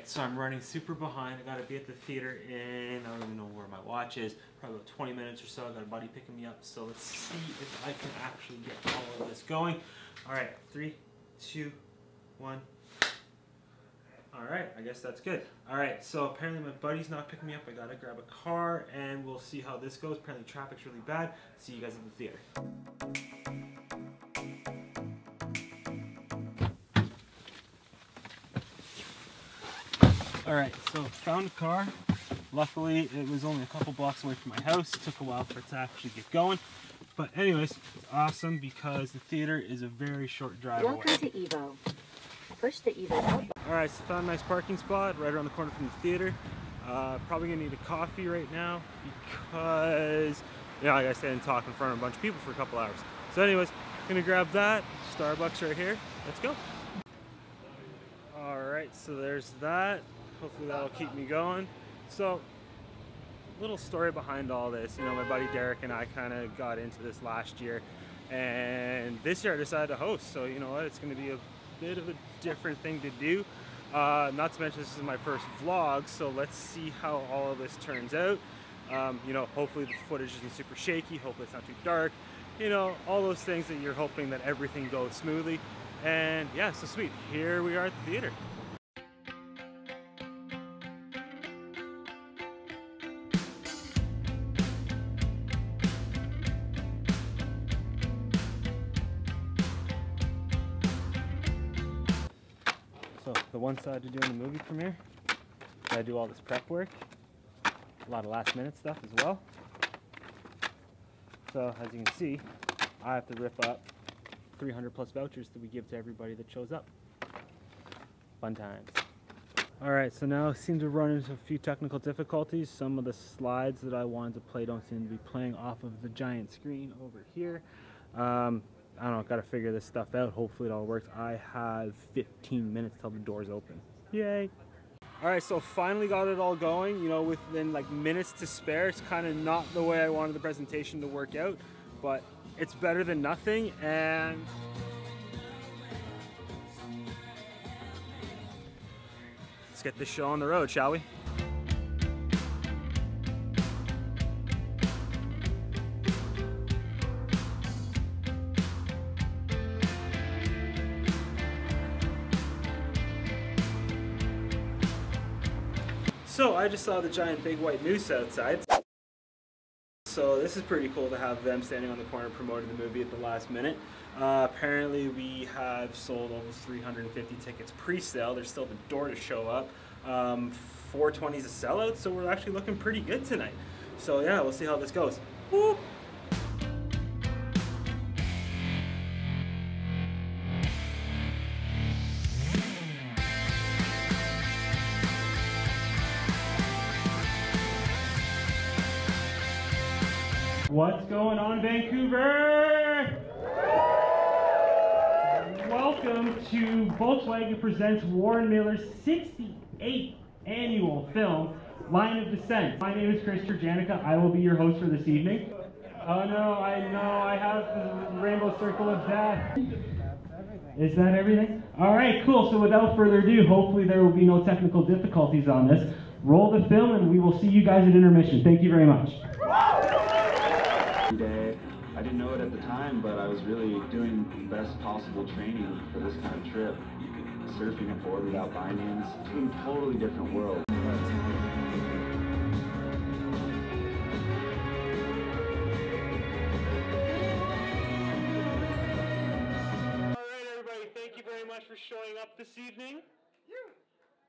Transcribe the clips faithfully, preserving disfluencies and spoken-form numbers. Alright, so I'm running super behind. I gotta be at the theater in, I don't even know where my watch is, probably about twenty minutes or so. I got a buddy picking me up, so let's see if I can actually get all of this going. Alright, three, two, one. Alright, I guess that's good. Alright, so apparently my buddy's not picking me up. I gotta grab a car and we'll see how this goes. Apparently traffic's really bad. See you guys at the theater. Alright, so found a car. Luckily, it was only a couple blocks away from my house. It took a while for it to actually get going. But anyways, it's awesome because the theater is a very short drive away. Welcome to Evo. Push the Evo out. Alright, so found a nice parking spot right around the corner from the theater. Uh, probably going to need a coffee right now because, you know, like I said, and talk in front of a bunch of people for a couple hours. So anyways, going to grab that. Starbucks right here. Let's go. Alright, so there's that. Hopefully that'll keep me going. So, little story behind all this. You know, my buddy Derek and I kind of got into this last year, and this year I decided to host. So, you know what? It's going to be a bit of a different thing to do. Uh, not to mention, this is my first vlog, so let's see how all of this turns out. Um, you know, hopefully the footage isn't super shaky. Hopefully it's not too dark. You know, all those things that you're hoping that everything goes smoothly. And yeah, so sweet. Here we are at the theater. The one side to do in the movie premiere, I do all this prep work, a lot of last minute stuff as well. So as you can see, I have to rip up three hundred plus vouchers that we give to everybody that shows up. Fun times. All right, so now I seem to run into a few technical difficulties. Some of the slides that I wanted to play don't seem to be playing off of the giant screen over here. Um, I don't know, gotta figure this stuff out. Hopefully it all works. I have fifteen minutes till the doors open. Yay! Alright, so finally got it all going. You know, within like minutes to spare. It's kind of not the way I wanted the presentation to work out, but it's better than nothing. And let's get this show on the road, shall we? So I just saw the giant big white moose outside, so this is pretty cool to have them standing on the corner promoting the movie at the last minute. Uh, apparently we have sold almost three hundred fifty tickets pre-sale. There's still the door to show up. Um, four twenty is a sellout, so we're actually looking pretty good tonight. So yeah, we'll see how this goes. Woo! What's going on, Vancouver? Welcome to Volkswagen Presents Warren Miller's sixty-eighth annual film, Line of Descent. My name is Chris Turjanica. I will be your host for this evening. Oh no, I know, I have the rainbow circle of death. Is that everything? All right, cool. So without further ado, hopefully there will be no technical difficulties on this. Roll the film and we will see you guys at intermission. Thank you very much. Day. I didn't know it at the time, but I was really doing the best possible training for this kind of trip. Surfing a board without bindings. It's a totally different world. Alright everybody, thank you very much for showing up this evening.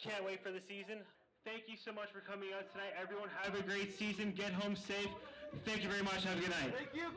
Can't wait for the season. Thank you so much for coming out tonight. Everyone have a great season. Get home safe. Thank you very much. Have a good night. Thank you.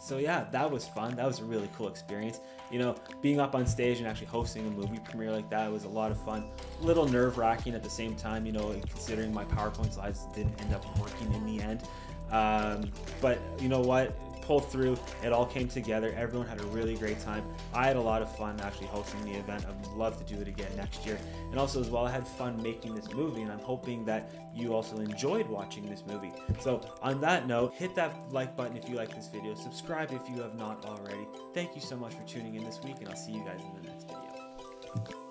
So yeah, that was fun. That was a really cool experience. You know, being up on stage and actually hosting a movie premiere like that was a lot of fun. A little nerve-wracking at the same time, you know, considering my PowerPoint slides didn't end up working in the end. Um, but you know what? pulled through. It all came together. Everyone had a really great time. I had a lot of fun actually hosting the event. I'd love to do it again next year. And also as well, I had fun making this movie, and I'm hoping that you also enjoyed watching this movie. So on that note, hit that like button if you like this video. Subscribe if you have not already. Thank you so much for tuning in this week, and I'll see you guys in the next video.